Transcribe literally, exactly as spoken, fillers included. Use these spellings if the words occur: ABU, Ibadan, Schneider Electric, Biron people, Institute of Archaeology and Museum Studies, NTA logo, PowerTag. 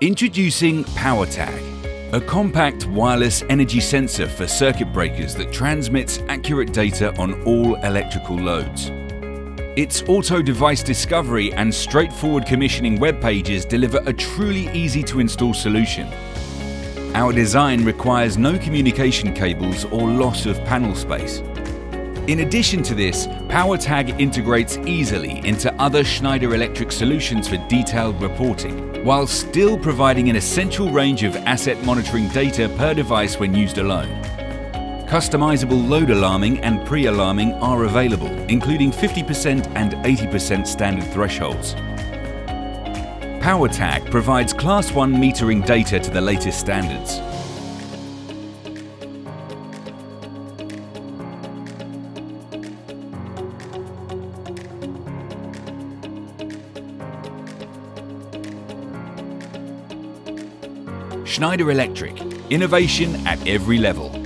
Introducing PowerTag, a compact wireless energy sensor for circuit breakers that transmits accurate data on all electrical loads. Its auto device discovery and straightforward commissioning web pages deliver a truly easy to install solution. Our design requires no communication cables or loss of panel space. In addition to this, PowerTag integrates easily into other Schneider Electric solutions for detailed reporting, while still providing an essential range of asset monitoring data per device when used alone. Customizable load alarming and pre-alarming are available, including fifty percent and eighty percent standard thresholds. PowerTag provides Class one metering data to the latest standards. Schneider Electric, innovation at every level.